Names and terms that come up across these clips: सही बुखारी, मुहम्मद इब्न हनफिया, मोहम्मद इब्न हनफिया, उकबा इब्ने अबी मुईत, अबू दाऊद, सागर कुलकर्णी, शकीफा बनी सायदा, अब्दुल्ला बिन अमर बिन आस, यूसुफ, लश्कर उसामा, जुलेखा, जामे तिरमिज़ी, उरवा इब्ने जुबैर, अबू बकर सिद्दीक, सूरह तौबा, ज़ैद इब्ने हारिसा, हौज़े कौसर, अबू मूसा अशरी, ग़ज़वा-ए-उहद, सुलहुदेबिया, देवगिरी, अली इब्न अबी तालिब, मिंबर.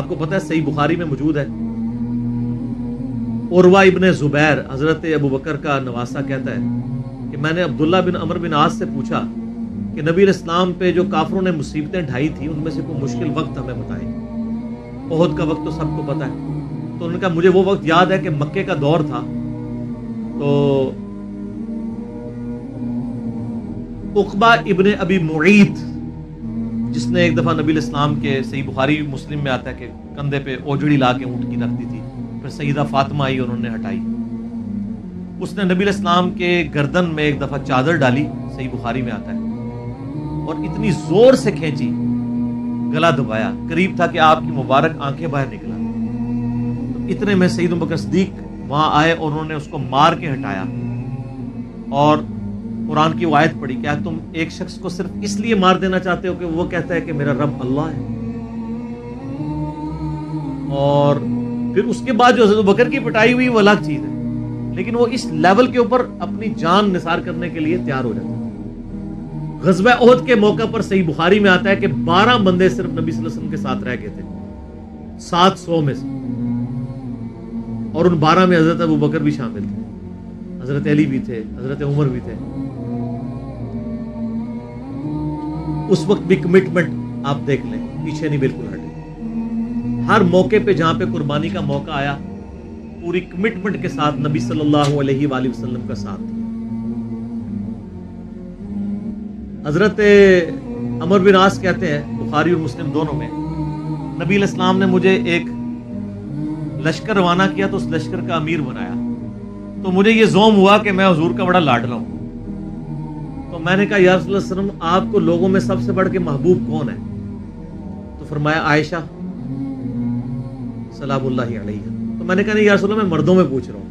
आपको पता है सही बुखारी में मौजूद है। उरवा इब्ने जुबैर हजरत अबू बकर का नवासा कहता है कि मैंने अब्दुल्ला बिन अमर बिन आस से पूछा कि नबी इस्लाम पे जो काफरों ने मुसीबतें ढाई थी उनमें से कोई मुश्किल वक्त हमें बताए। उहद का वक्त तो सबको पता है। तो उनका मुझे वो वक्त याद है कि मक्के का दौर था, तो उकबा इब्ने अबी मुईत जिसने एक दफ़ा नबी इस्लाम के, सही बुखारी मुस्लिम में आता है, कि कंधे पे ओजड़ी ला के ऊँट की रख दी थी, फिर सईदा फातिमा आई और उन्होंने हटाई। उसने नबी इस्लाम के गर्दन में एक दफ़ा चादर डाली, सही बुखारी में आता है, और इतनी ज़ोर से खींची, गला दबाया, करीब था कि आपकी मुबारक आंखें बाहर निकला। तो इतने में सईद बकर सिद्दीक वहाँ आए और उन्होंने उसको मार के हटाया और कुरान की आयत पढ़ी। क्या तुम एक शख्स को सिर्फ इसलिए मार देना चाहते हो कि वो कहता है कि मेरा रब अल्लाह है? और फिर उसके बाद जो हज़रत बकर की पिटाई हुई वो अलग चीज़ है, लेकिन वो इस लेवल के ऊपर अपनी जान निसार करने के लिए तैयार हो जाता है। ग़ज़वा-ए-उहद के मौका पर सही बुखारी में आता है कि 12 बंदे सिर्फ नबी सल्लल्लाहु अलैहि वसल्लम के साथ रह गए थे 700 में से, और उन 12 में हज़रत अबू बकर भी शामिल थे, हज़रत अली भी थे, हज़रत उमर भी थे। उस वक्त भी कमिटमेंट आप देख लें, पीछे नहीं बिल्कुल हटे। हर मौके पे जहाँ पे कुर्बानी का मौका आया पूरी कमिटमेंट के साथ नबी सल्लल्लाहु अलैहि वसल्लम का साथ दिया। हजरत अमर बिन आस कहते हैं, बुखारी और मुस्लिम दोनों में, नबी अलैहिस्सलाम ने मुझे एक लश्कर रवाना किया तो उस लश्कर का अमीर बनाया, तो मुझे ये जोम हुआ कि मैं हुजूर का बड़ा लाडला हूँ। तो मैंने कहा या रसूल सल्लल्लाहु अलैहि वसल्लम आपको लोगों में सबसे बढ़ के महबूब कौन है? तो फरमाया आयशा सलामुल्लाहि अलैहा। तो मैंने कहा नहीं या रसूल, मैं मर्दों में पूछ रहा हूँ।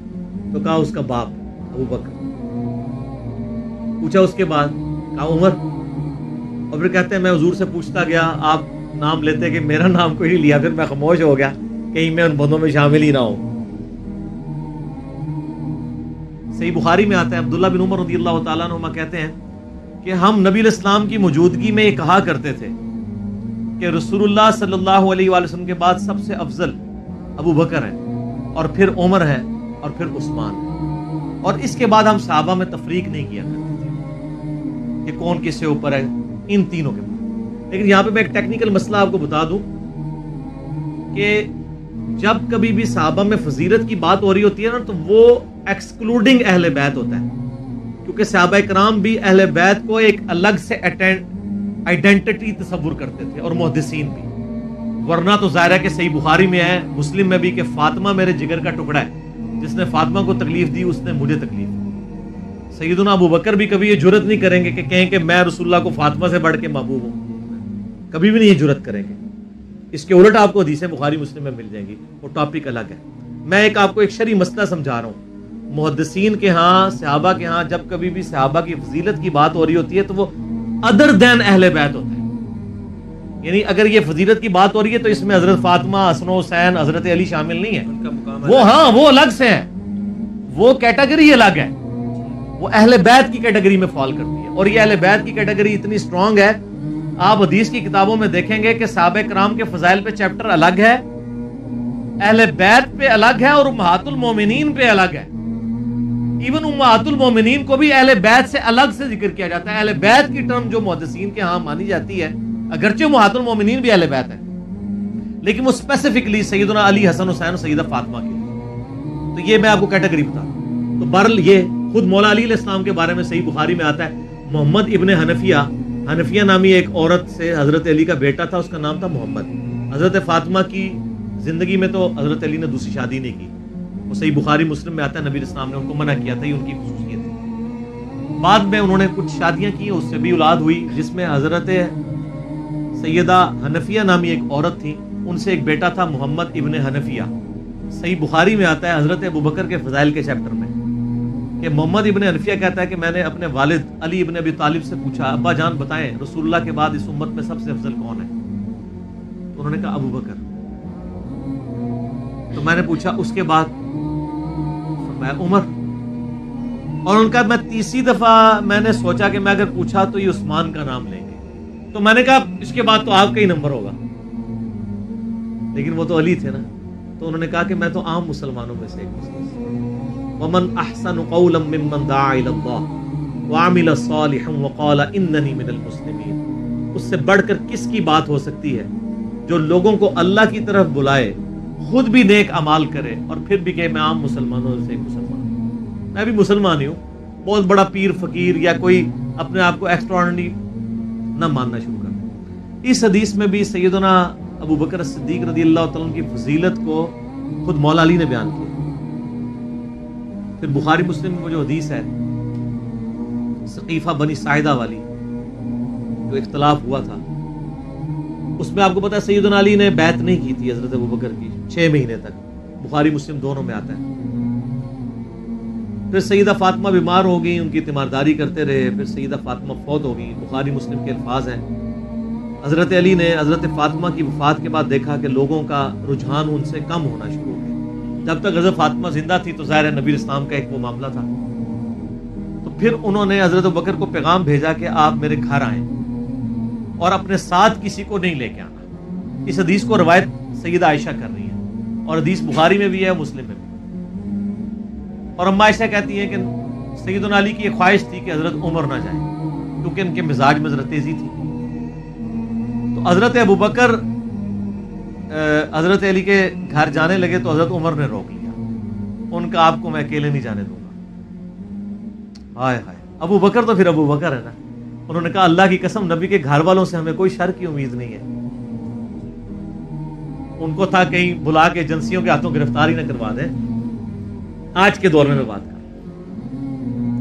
तो कहा उसका बाप अबू बकर, पूछा उसके बाद कहा उमर, और फिर कहते हैं मैं हुजूर से पूछता गया, आप नाम लेते कि मेरा नाम कोई नहीं लिया, फिर मैं खामोश हो गया कहीं मैं उन बंदों में शामिल ही ना हूँ। सही बुखारी में आता है अब्दुल्ला बिन उमर रज़ियल्लाहु ताला अन्हुमा कहते हैं कि हम नबी अलैहिस्सलाम की मौजूदगी में ये कहा करते थे कि रसूलुल्लाह सल्लल्लाहु अलैहि वसल्लम के बाद सबसे अफजल अबू बकर हैं, और फिर उमर हैं, और फिर उस्मान हैं। और इसके बाद हम सहाबा में तफरीक नहीं किया करते थे कि कौन किससे ऊपर है, इन तीनों के बाद। लेकिन यहाँ पर मैं एक टेक्निकल मसला आपको बता दूँ कि जब कभी भी सहाबा में फजीलत की बात हो रही होती है ना, तो वो एक्सक्लूडिंग अहले बैत होता है, क्योंकि सहाबा कराम भी अहले बैत को एक अलग से आइडेंटिटी तस्वुर करते थे, और मुहद्दिसीन भी। वरना तो ज़ाहिर है कि सही बुखारी में है, मुस्लिम में भी, कि फातिमा मेरे जिगर का टुकड़ा है, जिसने फातिमा को तकलीफ दी उसने मुझे तकलीफ दी। सैयदना अबू बकर भी कभी ये जुरत नहीं करेंगे कि कहें कि मैं रसूलुल्लाह को फातिमा से बढ़ के महबूब हूँ, कभी भी नहीं ये जुरत करेंगे। इसके उलट आपको हदीसें बुखारी मुस्लिम में मिल जाएंगी, वो टॉपिक अलग है। मैं एक आपको एक शरई मसला समझा रहा हूँ। मुहद्दिसीन के यहाँ, सहाबा के यहाँ, जब कभी भी सहाबा की फजीलत की बात हो रही होती है तो वो अदर दैन अहले बैत होता है। यानी अगर ये फजीलत की बात हो रही है तो इसमें हजरत फातिमा, हसन हुसैन, हजरत अली शामिल नहीं है, उनका वो है। हाँ, वो अलग से है, वो कैटेगरी अलग है, वो अहले बैत की कैटेगरी में फॉल करती है। और ये अहले बैत की कैटेगरी इतनी स्ट्रांग है, आप हदीस की किताबों में देखेंगे कि सहाबा कराम के फजाइल पे चैप्टर अलग है, अहले बैत पे अलग है, और उम्महातुल मोमिनीन पे अलग है। इवन उम्महातुल मोमिनीन को भी अहले बैत से अलग से जिक्र किया जाता है। अहले बैत की टर्म जो मुहद्दिसीन के यहाँ मानी जाती है, अगरचे उम्महातुल मोमिनीन भी अहले बैत है, लेकिन वो स्पेसिफिकली सैयदना अली, हसन हुसैन और सैयदा फातिमा के लिए। तो ये मैं आपको कैटेगरी बता दूं। तो बहरल ये खुद मौला अली अलैहिस्सलाम के बारे में सही बुखारी में आता है, मुहम्मद इब्न हनफिया, हनफिया नामी एक औरत से हजरत अली का बेटा था, उसका नाम था मोहम्मद। हजरत फातिमा की जिंदगी में तो हजरत अली ने दूसरी शादी नहीं की, सही बुखारी मुस्लिम में आता है, नबी इस्लाम ने उनको मना किया था, ये उनकी खुसूसियत है। बाद में उन्होंने कुछ शादियां की, उससे भी औलाद हुई, जिसमें हजरत सैयदा हनफिया नामी एक औरत थी, उनसे एक बेटा था मुहम्मद इब्न हनफिया। सही बुखारी में आता है हजरत अबू बकर के फजाइल के चैप्टर में कि मोहम्मद इब्न हनफिया कहता है कि मैंने अपने वालिद अली इब्न अबी तालिब से पूछा, अब्बा जान बताएं रसूलुल्लाह के बाद इस उम्मत में सबसे अफजल कौन है? तो उन्होंने कहा अबू बकर। तो मैंने पूछा उसके बाद उमर, और उनका मैं तीसरी दफा मैंने सोचा कि मैं अगर पूछा तो ये उस्मान का नाम लेंगे, तो मैंने कहा इसके बाद तो आपका ही नंबर होगा। लेकिन वो तो अली थे ना, तो उन्होंने कहा कि मैं तो आम मुसलमानों में से एक मुसलमान। वमन अहसनु क़ौलन मिम्मन दअा इलल्लाह व अमिल सालिहन व क़ाला इन्ननी मिनल मुस्लिमीन। उससे बढ़कर किसकी बात हो सकती है जो लोगों को अल्लाह की तरफ बुलाए, खुद भी नेक अमाल करे और फिर भी कहे मैं आम मुसलमानों से एक मुसलमान हूँ, मैं भी मुसलमान ही हूँ। बहुत बड़ा पीर फकीर या कोई अपने आप को एक्स्ट्राऑर्डिनरी ना मानना शुरू कर दे। इस हदीस में भी सैयदना अबू बकर सिद्दीक रदियल्लाहु तआला अन्हु की फजीलत को खुद मौला अली ने बयान किया। फिर बुखारी मुस्लिम में जो हदीस है शकीफा बनी सायदा वाली, जो इख्तलाफ हुआ था उसमें आपको पता है सैयदना अली ने बैत नहीं की थी हजरत अबू बकर की 6 महीने तक। बुखारी मुस्लिम दोनों में आता है। फिर सैयदा फातिमा बीमार हो गई, उनकी तीमारदारी करते रहे, फिर सैयदा फातिमा फौत हो गई। बुखारी मुस्लिम के अल्फाज हैं, हज़रत अली ने हज़रत फातिमा की वफ़ात के बाद देखा कि लोगों का रुझान उनसे कम होना शुरू हो गया। जब तक हज़रत फातिमा ज़िंदा थी तो ज़ाहिर है नबी इस्लाम का एक वो मामला था। तो फिर उन्होंने हज़रत अबू बकर को पैगाम भेजा कि आप मेरे घर आएँ और अपने साथ किसी को नहीं लेके आना। इस हदीस को रवायत सैयदा आयशा कर रही है और हदीस बुखारी में भी है, मुस्लिम में भी। और अम्मा आयशा कहती हैं कि सैयदना अली की ये ख्वाहिश थी कि हज़रत उमर ना जाए क्योंकि इनके मिजाज में ज़रा तेज़ी थी। हज़रत अबू बकर हज़रत अली के घर जाने लगे तो हज़रत उमर ने रोक लिया, उनका आपको मैं अकेले नहीं जाने दूंगा। हाय हाय, अबू बकर तो फिर अबू बकर है ना। उन्होंने कहा अल्लाह की कसम नबी के घर वालों से हमें कोई शर की उम्मीद नहीं है। उनको था कहीं बुला के एजेंसियों के हाथों गिरफ्तारी ना करवा दें, आज के दौर में मैं बात कर।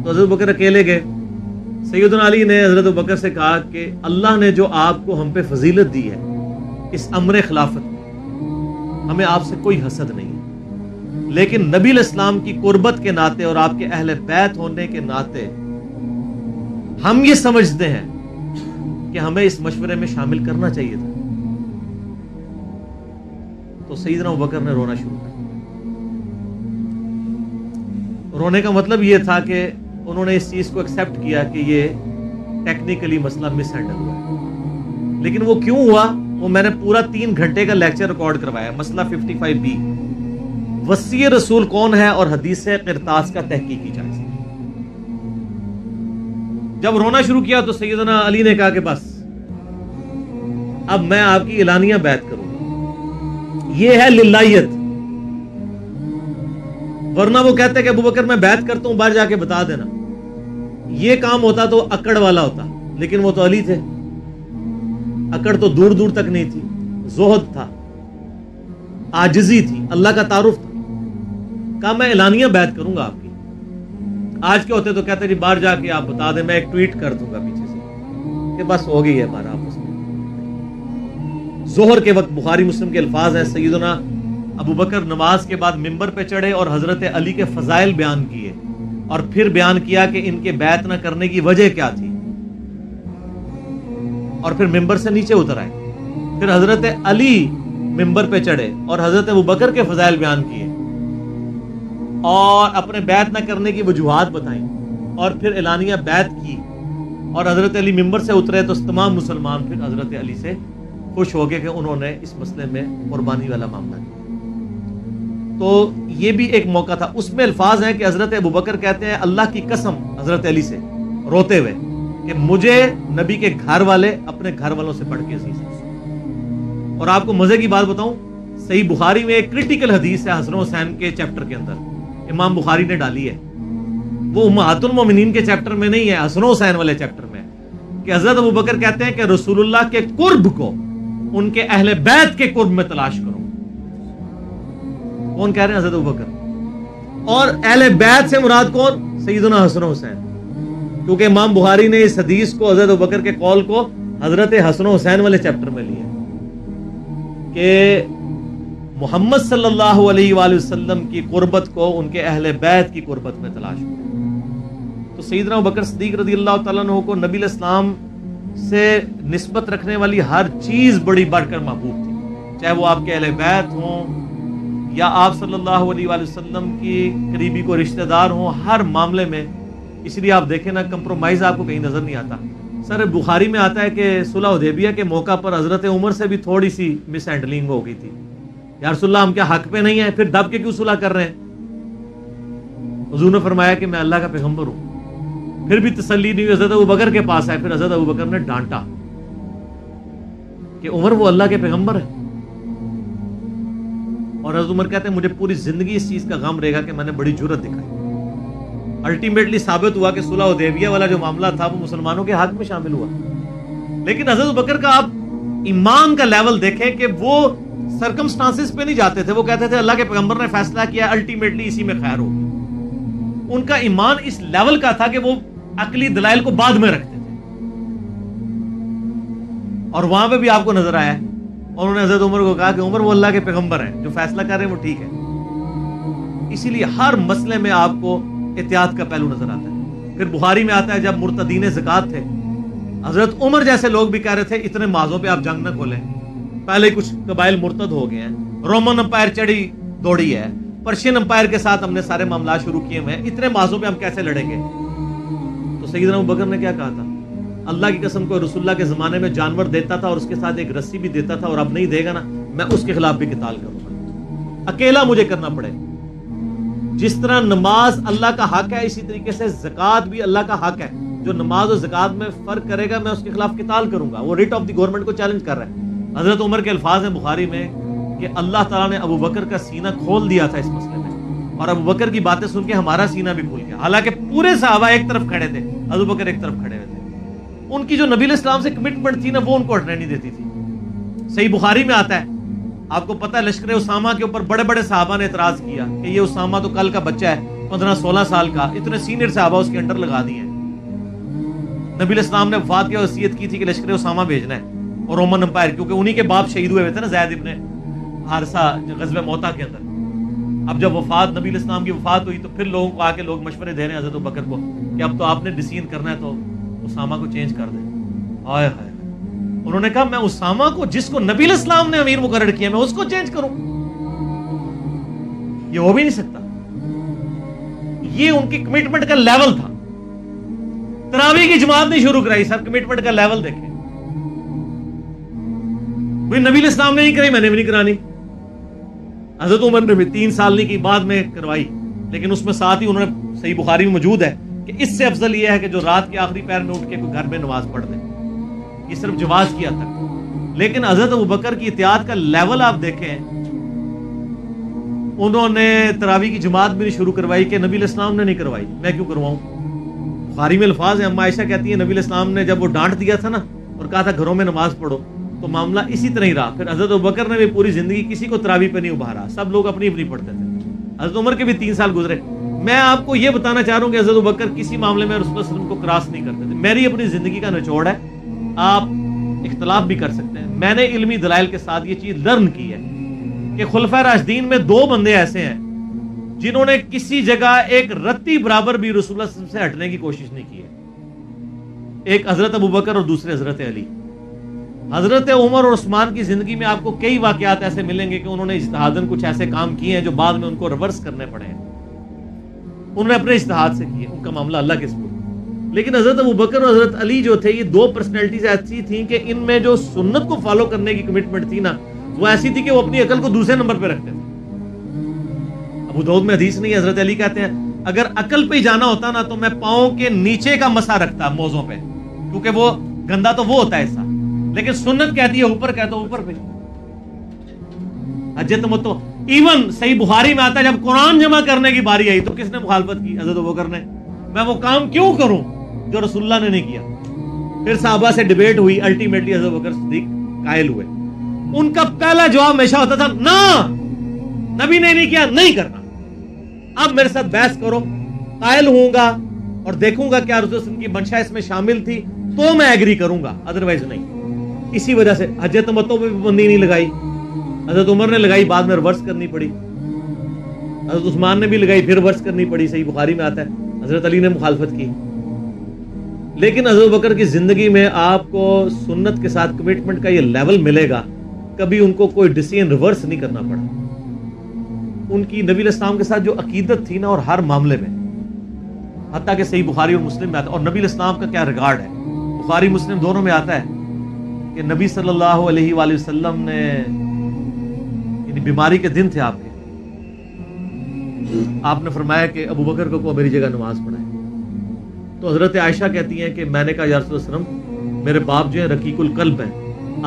तो हज़रत अबू बकर अकेले गए। सैयदना अली ने हज़रत अबू बकर से कहा कि अल्लाह ने जो आपको हम पे फजीलत दी है इस अमर खिलाफत में, हमें आपसे कोई हसद नहीं है, लेकिन नबी इस्लाम की कुर्बत के नाते और आपके अहले बैत होने के नाते हम ये समझते हैं कि हमें इस मशवरे में शामिल करना चाहिए था। तो सैयदना अबू बकर ने रोना शुरू किया। रोने का मतलब यह था कि उन्होंने इस चीज़ को एक्सेप्ट किया कि ये टेक्निकली मसला मिस हैंडल हुआ है। लेकिन वो क्यों हुआ वो मैंने पूरा 3 घंटे का लेक्चर रिकॉर्ड करवाया। मसला 55B वसीय रसूल कौन है और हदीस क़िरतास का तहकीकी जायजा। जब रोना शुरू किया तो सैयदना अली ने कहा कि बस अब मैं आपकी एलानिया बैत करूंगा, ये है लिल्लाहियत। वरना वो कहते हैं कि अबू बकर मैं बैत करता हूं, बाहर जाके बता देना। ये काम होता तो अकड़ वाला होता, लेकिन वो तो अली थे, अकड़ तो दूर दूर तक नहीं थी, जोहद था, आजिजी थी, अल्लाह का तारुफ था। कहा मैं एलानिया बैत करूंगा आपकी। आज के होते तो कहते जी बाहर जाके आप बता दें, मैं एक ट्वीट कर दूंगा पीछे से कि बस हो गई है हमारा आपस में। जोहर के वक्त बुखारी मुस्लिम के अल्फाज हैं, सैयदना अबू बकर नमाज के बाद मिंबर पे चढ़े और हज़रत अली के फ़ज़ाइल बयान किए और फिर बयान किया कि इनके बैत न करने की वजह क्या थी, और फिर मिंबर से नीचे उतर आए। फिर हज़रत अली मिंबर पे चढ़े और हज़रत अबू बकर के फ़ज़ाइल बयान किए और अपने बैत न करने की वजूहात बताई और फिर एलानिया बैत की। और हज़रत अली मिंबर से उतरे तो तमाम मुसलमान फिर हज़रत अली से खुश हो गए कि उन्होंने इस मसले में कुर्बानी वाला मामला किया। तो ये भी एक मौका था। उसमें अल्फाज हैं कि हज़रत अबू बकर कहते हैं अल्लाह की कसम हज़रत अली से रोते हुए कि मुझे नबी के घर वाले अपने घर वालों से बढ़ के अज़ीज़। और आपको मज़े की बात बताऊं, सही बुखारी में एक क्रिटिकल हदीस है हसन हुसैन के चैप्टर के अंदर, इमाम बुखारी ने डाली है, वो उम्मतुल मोमिनीन के चैप्टर में नहीं है, हसन हुसैन वाले चैप्टर में है, कि हज़रत अबू बकर कहते हैं कि रसूलुल्लाह के कुर्ब को उनके अहले बैत के कुर्ब में तलाश करो। कौन कह रहे हैं? हज़रत अबू बकर। और अहले बैत से मुराद कौन? सैयदना हसन हुसैन, क्योंकि इमाम बुखारी ने इस हदीस को हज़रत अबू बकर के कॉल को हज़रत हसन हुसैन वाले चैप्टर में लिया कि मुहम्मद सल्लल्लाहु अलैहि वसल्लम की कुर्बत को उनके अहले बैत की कुर्बत में तलाश करो। तो सैयदना अबू बकर सिद्दीक रदियल्लाहु तआला अन्हु को नबी अलैहिस्सलाम से निस्बत रखने वाली हर चीज़ बड़ी बढ़कर महबूब थी, चाहे वो आपके अहले बैत हों या आप सल्लल्लाहु अलैहि वसल्लम की करीबी को रिश्तेदार हों, हर मामले में। इसलिए आप देखें ना, कंप्रोमाइज़ आपको कहीं नज़र नहीं आता। सर बुखारी में आता है कि सुलहुदेबिया के मौका पर हज़रत उमर से भी थोड़ी सी मिस हैंडलिंग हो गई थी, या रसूलल्लाह हम क्या हक पे नहीं है, फिर दब के क्यों सुलह कर रहे हैं? हुजूर ने फरमाया कि मैं अल्लाह का पैगम्बर हूं। फिर भी तसल्ली नहीं हुई, हज़रत अबू बकर के पास आए। फिर हज़रत अबू बकर ने डांटा कि उमर वो अल्लाह के पैगम्बर है, और हज़रत उमर कहते हैं मुझे पूरी जिंदगी इस चीज का गम रहेगा कि मैंने बड़ी जुर्रत दिखाई। अल्टीमेटली साबित हुआ कि सुलहुदेबिया वाला जो मामला था वो मुसलमानों के हाथ में शामिल हुआ। लेकिन हज़रत अबू बकर का आप ईमान का लेवल देखें कि वो सर्कमस्टांसेस पे नहीं जाते थे, वो कहते थे अल्लाह के पैगंबर ने फैसला किया, अल्टीमेटली इसी में खैर होगी। उनका ईमान इस लेवल का था कि वो अकली दलाइल को बाद में रखते थे, और वहां पर भी आपको नजर आया। और उन्होंने हज़रत उमर को कहा कि उमर वो अल्लाह के पैगंबर है, जो फैसला कर रहे हैं वो ठीक है। इसीलिए हर मसले में आपको एहतियात का पहलू नजर आता है। फिर बुखारी में आता है जब मुर्तदीन ज़कात थे, हजरत उमर जैसे लोग भी कह रहे थे इतने माजों पे आप जंग न खोलें। पहले कुछ कबाइल मुर्तद हो गए हैं, रोमन अंपायर चढ़ी दौड़ी है, पर्शियन अंपायर के साथ हमने सारे मामला शुरू किए हुए हैं, इतने माजों पे हम कैसे लड़ेंगे? तो सैयदना अबू बकर ने क्या कहा था? अल्लाह की कसम को रसूलुल्लाह के जमाने में जानवर देता था और उसके साथ एक रस्सी भी देता था, और अब नहीं देगा ना, मैं उसके खिलाफ भी किताल करूंगा, अकेला मुझे करना पड़ेगा। जिस तरह नमाज अल्लाह का हक है, इसी तरीके से ज़कात भी अल्लाह का हक है। जो नमाज और ज़कात में फर्क करेगा मैं उसके खिलाफ किताल करूंगा। वो रिट ऑफ द गवर्नमेंट को चैलेंज कर रहा है। हजरत उमर के अल्फाज हैं बुखारी में कि अल्लाह ताला ने अबू बकर का सीना खोल दिया था इस मसले में, और अबू बकर की बातें सुन के हमारा सीना भी खुल गया। हालांकि पूरे सहाबा एक तरफ खड़े थे, अबू बकर एक तरफ खड़े हुए थे। उनकी जो नबी अलैहिस्सलाम से कमिटमेंट थी ना, वो उनको हटने नहीं देती थी। सही बुखारी में आता है, आपको पता है लश्कर उसामा के ऊपर बड़े बड़े साहबा ने इतराज किया कि ये उसामा तो कल का बच्चा है, 15-16 साल का, इतने सीनियर साहबा उसके अंडर लगा दिए हैं। नबी इस्लाम ने वफात या वसीयत की थी कि लश्कर उसामा भेजना है और रोमन अंपायर, क्योंकि उन्हीं के बाप शहीद हुए थे ना, ज़ैद इब्ने हारिसा ग़ज़वा-ए-उहद के अंदर। अब जब वफात नबी इस्लाम की वफात हुई तो फिर लोगों को आके लोग मशवरे दे रहे हैं हज़रत अबू बकर को कि अब तो आपने डिसीजन करना है, तो उसामा को चेंज कर दें। हाय हाय, उन्होंने कहा मैं उसामा को, जिसको नबी इस्लाम ने अमीर मुकर्रर किया, मैं उसको चेंज करूं? ये हो भी नहीं सकता। ये उनकी कमिटमेंट का लेवल था। तरावी की जमात नहीं शुरू कराई सर, कमिटमेंट का लेवल देखें। नबी इस्लाम ने नहीं कराई, मैंने भी नहीं करानी। हजरत उमर ने भी 3 साल नहीं की, बाद में करवाई। लेकिन उसमें साथ ही उन्होंने, सही बुखारी में मौजूद है कि इससे अफजल यह है कि जो रात के आखिरी पैर में उठ के घर में नमाज पढ़ दे, ये सिर्फ जवाज़ किया था। लेकिन हज़रत अबू बकर की एहतियात का लेवल आप देखें, उन्होंने तरावी की जमात भी नहीं शुरू करवाई कि नबी इस्लाम ने नहीं करवाई, मैं क्यों करवाऊं। बुखारी में अल्फाज है, अम्मा आयशा कहती है नबी इस्लाम ने जब वो डांट दिया था ना और कहा था घरों में नमाज पढ़ो, तो मामला इसी तरह ही रहा। फिर हज़रत अबू बकर ने भी पूरी जिंदगी किसी को तरावी पर नहीं उभारा, सब लोग अपनी अपनी पढ़ते थे। हज़रत उमर के भी 3 साल गुजरे। मैं आपको यह बताना चाह रहा हूँ कि हज़रत अबू बकर किसी मामले में रसूल को क्रॉस नहीं करते थे। मेरी अपनी जिंदगी का निचोड़ है, आप इख्तलाफ भी कर सकते हैं। मैंने इल्मी दलाइल के साथ ये चीज लर्न की है कि खुलफा राशिदीन में 2 बंदे ऐसे हैं जिन्होंने किसी जगह एक रत्ती बराबर भी रसूलुल्लाह से हटने की कोशिश नहीं की है। एक हजरत अबू बकर और दूसरे हजरत अली। हजरत उमर और उस्मान की जिंदगी में आपको कई वाकयात ऐसे मिलेंगे कि उन्होंने इज्तिहादन कुछ ऐसे काम किए हैं जो बाद में उनको रिवर्स करने पड़े हैं, उन्होंने अपने इज्तिहाद से किए, उनका मामला अल्लाह के सुपुर्द। लेकिन हजरत अबू बकर और हजरत अली जो थे, ये 2 पर्सनैलिटीज ऐसी थी कि इनमें जो सुन्नत को फॉलो करने की कमिटमेंट थी ना, वो ऐसी थी कि वो अपनी अकल को दूसरे नंबर पे रखते थे। अबू दाऊद में हदीस नहीं है, हजरत अली कहते हैं अगर अकल पे ही जाना होता ना तो मैं पाँव के नीचे का मसा रखता मोजों पे, क्योंकि वो गंदा तो वो होता है ऐसा, लेकिन सुन्नत कहती है ऊपर, कहता ऊपर पे अजत मतो। इवन सही बुखारी में आता है जब कुरान जमा करने की बारी आई तो किसने मुखालफत की? हजरत अबू बकर ने। मैं वो काम क्यों करूं जो रसूलुल्लाह ने नहीं किया। फिर साहबा से डिबेट हुई, अल्टीमेटली हज़रत अबू बकर सिद्दीक कायल हुए। उनका पहला जवाब हमेशा होता था ना, नबी ने नहीं किया, नहीं करना। अब मेरे साथ बहस करो, कायल होऊंगा और देखूंगा क्या रसूल की मंशा इसमें शामिल थी तो मैं एग्री करूंगा, अदरवाइज नहीं। इसी वजह से हज्जत मतों पर पाबंदी नहीं लगाई, हजरत उमर ने लगाई, बाद में रिवर्स करनी पड़ी। हजरत उस्मान ने भी लगाई, फिर रिवर्स करनी पड़ी। सही बुखारी में आता है हजरत अली ने मुखालफत की। लेकिन हज़रत अबू बकर की ज़िंदगी में आपको सुन्नत के साथ कमिटमेंट का ये लेवल मिलेगा, कभी उनको कोई डिसीजन रिवर्स नहीं करना पड़ा। उनकी नबी इस्लाम के साथ जो अकीदत थी ना, और हर मामले में, हत्ता कि सही बुखारी और मुस्लिम में आता है, और नबी इस्लाम का क्या रिगार्ड है, बुखारी मुस्लिम दोनों में आता है कि नबी सल्लल्लाहु अलैहि वसल्लम ने यानी बीमारी के दिन थे आपके। आपने फरमाया कि अबू बकर को मेरी जगह नमाज पढ़ाए। तो हज़रत आयशा कहती हैं कि मैंने कहा या रसूल सल्लम, मेरे बाप जो है रकीकुल कल्ब हैं,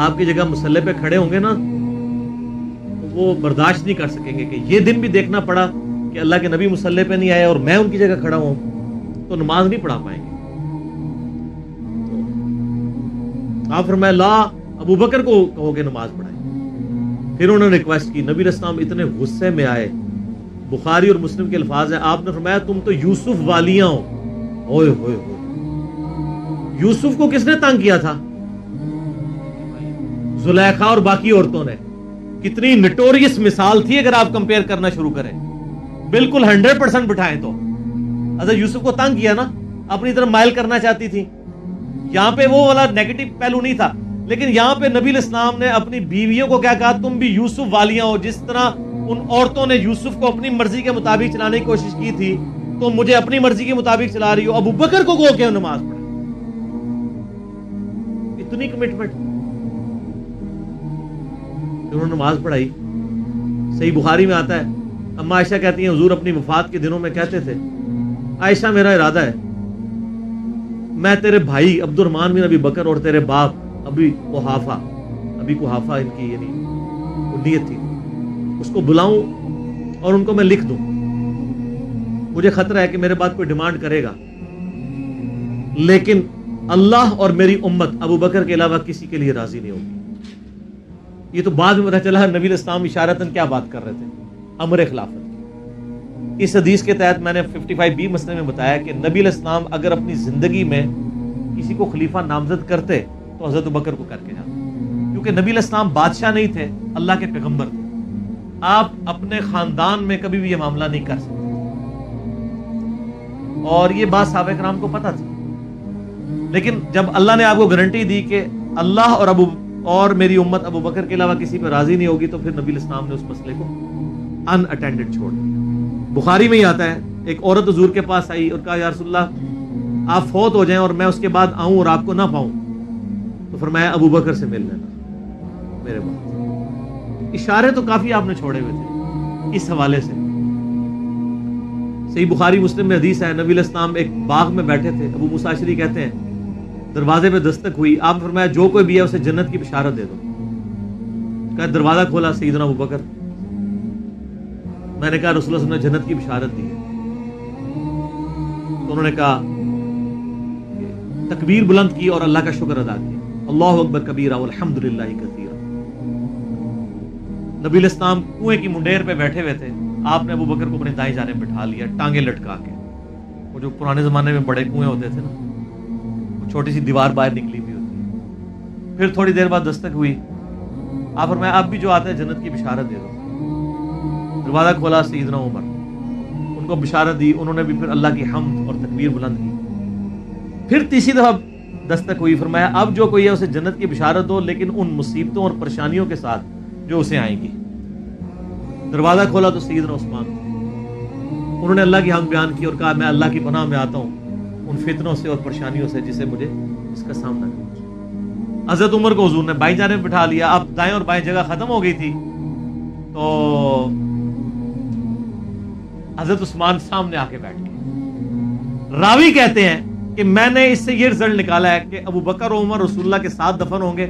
आपकी जगह मसल्ले पे खड़े होंगे ना तो वो बर्दाश्त नहीं कर सकेंगे। कि ये दिन भी देखना पड़ा कि अल्लाह के नबी मसल्ले पे नहीं आए और मैं उनकी जगह खड़ा हूँ, तो नमाज नहीं पढ़ा पाएंगे। तो आप फरमाया ला, अबू बकर को कहोगे नमाज पढ़ाए। फिर उन्होंने रिक्वेस्ट की, नबी रस्ताम इतने गुस्से में आए। बुखारी और मुस्लिम के अल्फाज हैं। आपने फरमाया तुम तो यूसुफ वालियां हो। ओए होए होए, यूसुफ को किसने तंग किया था? जुलेखा और बाकी औरतों ने। कितनी नटोरियस मिसाल थी अगर आप कंपेयर करना शुरू करें, बिल्कुल 100% बिठाएं तो। अच्छा, यूसुफ को तंग किया ना, अपनी तरफ मायल करना चाहती थी। यहां पे वो वाला नेगेटिव पहलू नहीं था, लेकिन यहाँ पे नबी इस्लाम ने अपनी बीवियों को क्या कहा? तुम भी यूसुफ वालियां हो। जिस तरह उन औरतों ने यूसुफ को अपनी मर्जी के मुताबिक चलाने की कोशिश की थी, तो मुझे अपनी मर्जी के मुताबिक चला रही हो। अबू बकर को कहो कि नमाज पढ़े। इतनी कमिटमेंट। उन्होंने नमाज पढ़ाई। सही बुखारी में आता है, अम्मा आयशा कहती हैं हुजूर अपनी वफात के दिनों में कहते थे, आयशा मेरा इरादा है मैं तेरे भाई अब्दुर्रहमान बिन अबी बकर और तेरे बाप अभी कुहाफा इनकी यानी नियत थी, उसको बुलाऊं और उनको मैं लिख दूं। मुझे खतरा है कि मेरे बाद कोई डिमांड करेगा, लेकिन अल्लाह और मेरी उम्मत अबू बकर के अलावा किसी के लिए राजी नहीं होगी। ये तो बाद में पता चला नबी इस्लाम इशारतन क्या बात कर रहे थे, अमर खिलाफत। इस हदीस के तहत मैंने 55B मसले में बताया कि नबी इस्लाम अगर अपनी जिंदगी में किसी को खलीफा नामजद करते तो हजरत बकर को करके जाते, क्योंकि नबी इस्लाम बादशाह नहीं थे, अल्लाह के पैगंबर थे। आप अपने खानदान में कभी भी ये मामला नहीं कर सकते, और ये बात साहबे कराम को पता थी। लेकिन जब अल्लाह ने आपको गारंटी दी कि अल्लाह और मेरी उम्मत अबू बकर के अलावा किसी पर राजी नहीं होगी, तो फिर नबी इस्लाम ने उस मसले को अनअटेंडेड छोड़ दिया। बुखारी में ही आता है, एक औरत हुजूर के पास आई और कहा या रसूलल्लाह आप फौत हो जाएं और मैं उसके बाद आऊं और आपको ना पाऊं। तो फरमाया अबू बकर से मिल लेना मेरे बाप। इशारे तो काफी आपने छोड़े हुए थे इस हवाले से। सही बुखारी मुस्लिम में हदीस है, नबी अलैहिस्सलाम एक बाग में बैठे थे, अबू मूसा अशरी कहते हैं दरवाजे पे दस्तक हुई। आप फरमाया जो कोई भी है उसे जन्नत की बशारत दे दो। कहा दरवाजा खोला सईदना अबू बकर। मैंने कहा रसूल ने जन्नत की बशारत दी है। तो उन्होंने कहा तकबीर बुलंद की और अल्लाह का शुक्र अदा किया, अल्लाहु अकबर कबीरा वल्हम्दुलिल्लाहि कसीरा। नबी अलैहिस्सलाम कुएं की मुंडेर पे बैठे हुए थे। आपने अबू बकर को अपने दाएं जाने बिठा लिया, टांगे लटका के। वो जो पुराने जमाने में बड़े कुएं होते थे ना, वो छोटी सी दीवार बाहर निकली हुई होती। फिर थोड़ी देर बाद दस्तक हुई। आप और मैं आप भी जो आते हैं जन्नत की बिशारत दे दो। दरवाजा खोला सईदना उमर, उनको बिशारत दी। उन्होंने भी फिर अल्लाह की हम्द और तकबीर बुलंद की। फिर तीसरी दफा दस्तक हुई। फरमाया अब जो कोई है उसे जन्नत की बिशारत दो, लेकिन उन मुसीबतों और परेशानियों के साथ जो उसे आएंगी। दरवाजा खोला तो सैयदना उस्मान। उन्होंने अल्लाह की हम्द बयान की और कहा मैं अल्लाह की पनाह में आता हूँ उन फितनों से और परेशानियों से जिसे मुझे इसका सामना करना। हजरत उमर को हुजूर ने बाईं जाने में बिठा लिया। अब दाएं और बाएं जगह खत्म हो गई थी, तो हजरत उस्मान सामने आके बैठ गए। रावी कहते हैं कि मैंने इससे ये रिजल्ट निकाला है कि अबू बकर और उमर रसूलुल्लाह के साथ दफन होंगे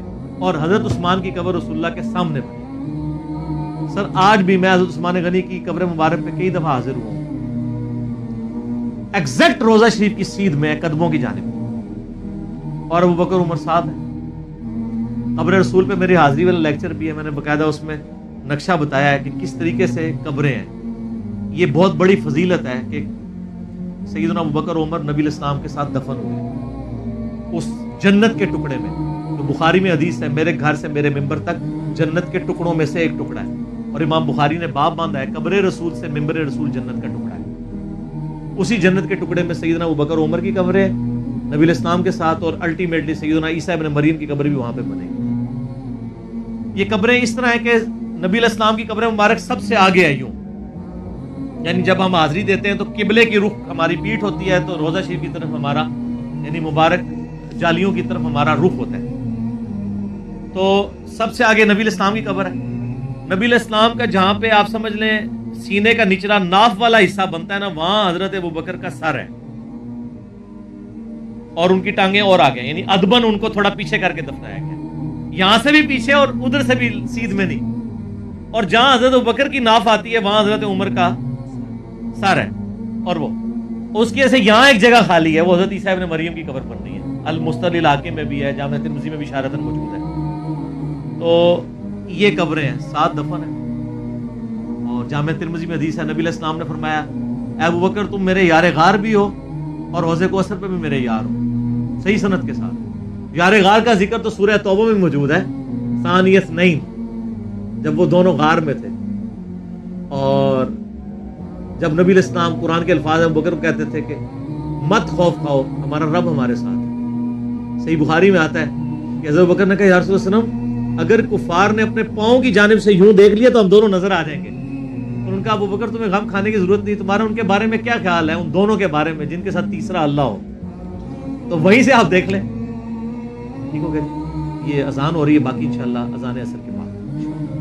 और हजरत उस्मान की कब्र रसूलुल्लाह के सामने बनी। सर आज भी मैं हजरत उस्मान गनी की कब्र मुबारक पे कई दफा हाजिर हुआ हूं, एग्जैक्ट रोजा शरीफ की सीध में कदमों की जानिब, और अबू बकर उमर साथ हैं। कब्र रसूल पे मेरी हाजिरी वाला लेक्चर भी है, मैंने बाकायदा उसमें नक्शा बताया है कि किस तरीके से कब्रें हैं। ये बहुत बड़ी फजीलत है कि सैयदना अबू बकर उमर नबी इस्लाम के साथ दफन हुए उस जन्नत के टुकड़े में। तो बुखारी में हदीस है मेरे घर से मेरे मिंबर तक जन्नत के टुकड़ों में से एक टुकड़ा है, और इमाम बुखारी ने बाब बांधा है कब्र रसूल से मिंबर रसूल जन्नत का टुकड़ा है। उसी जन्नत के टुकड़े में सैयदना अबू बकर उमर की कब्र है नबी इस्लाम के साथ, और अल्टीमेटली सैयदना ईसा इब्न मरियम की कब्र भी वहां पर बनेगी। ये कब्रें इस तरह है कि नबी इस्लाम की कब्र मुबारक सबसे आगे आई हूँ, यानी जब हम हाजिरी देते हैं तो किबले की रुख हमारी पीठ होती है, तो रोज़ा शरीफ की तरफ हमारा यानी मुबारक जालियों की तरफ हमारा रुख होता है। तो सबसे आगे नबी इस्लाम की कब्र है। नबी अलैहिस्सलाम का जहाँ पे आप समझ लें सीने का निचला नाफ वाला हिस्सा बनता है ना, वहां हजरत अबू बकर का सर है और उनकी टांगे और आगे, यानी अदबन उनको थोड़ा पीछे करके दफनाया गया, यहां से भी पीछे और उधर से भी सीध में नहीं। और जहां हजरत अबू बकर की नाफ आती है वहां हजरत उमर का सर है, और वो उसकी ऐसे यहाँ एक जगह खाली है, वो हजरत ईसा इब्न मरियम की कब्र पर नहीं है। अल मुस्तलिल हाकिम में भी है, जामे तिरमिज़ी में भी इशारतन मौजूद है। तो ये कब्रें हैं, 7 दफन है। और जामे तिरमिज़ी में हदीस है, नबी अलैहिस्सलाम ने फरमाया, अबू बकर तुम मेरे यार गार भी हो और हौज़े कौसर पर भी मेरे यार हो, सही सनद के साथ। यार गार का जिक्र तो सूरह तौबा में मौजूद है, सानियत नहीं, जब वो दोनों गार में थे। और जब नबी अलैहिस्सलाम कुरान के अल्फाज अबू बकर कहते थे कि मत खौफ खाओ, हमारा रब हमारे साथ है। सही बुखारी में आता है कि हज़रत अबू बकर ने कहा, या रसूल सल्लम, अगर कुफार ने अपने पाँव की जानिब से यूं देख लिया तो हम दोनों नजर आ जाएंगे। और उनका, अबू बकर तुम्हें गम खाने की जरूरत नहीं, तुम्हारा उनके बारे में क्या ख्याल है, उन दोनों के बारे में जिनके साथ तीसरा अल्लाह हो, तो वहीं से आप देख लें। ठीक हो गया, ये अजान हो रही है, बाकी इंशाल्लाह अजान असर के बाद।